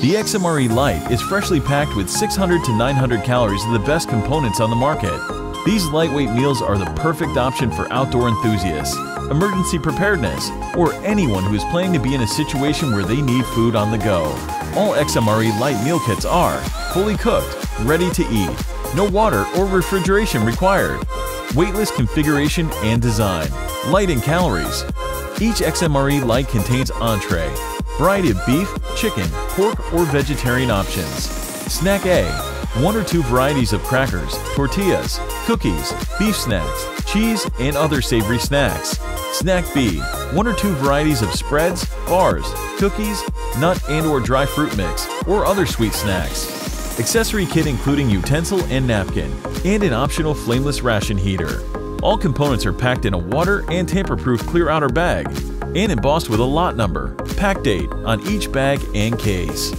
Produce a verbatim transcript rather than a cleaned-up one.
The X M R E Lite is freshly packed with six hundred to nine hundred calories of the best components on the market. These lightweight meals are the perfect option for outdoor enthusiasts, emergency preparedness, or anyone who is planning to be in a situation where they need food on the go. All X M R E Lite meal kits are fully cooked, ready to eat, no water or refrigeration required, weightless configuration and design, light in calories. Each X M R E Lite contains entree, variety of beef, chicken, pork, or vegetarian options. Snack A, one or two varieties of crackers, tortillas, cookies, beef snacks, cheese, and other savory snacks. Snack B, one or two varieties of spreads, bars, cookies, nut and or dry fruit mix, or other sweet snacks. Accessory kit including utensil and napkin, and an optional flameless ration heater. All components are packed in a water and tamper-proof clear outer bag, and embossed with a lot number, pack date on each bag and case.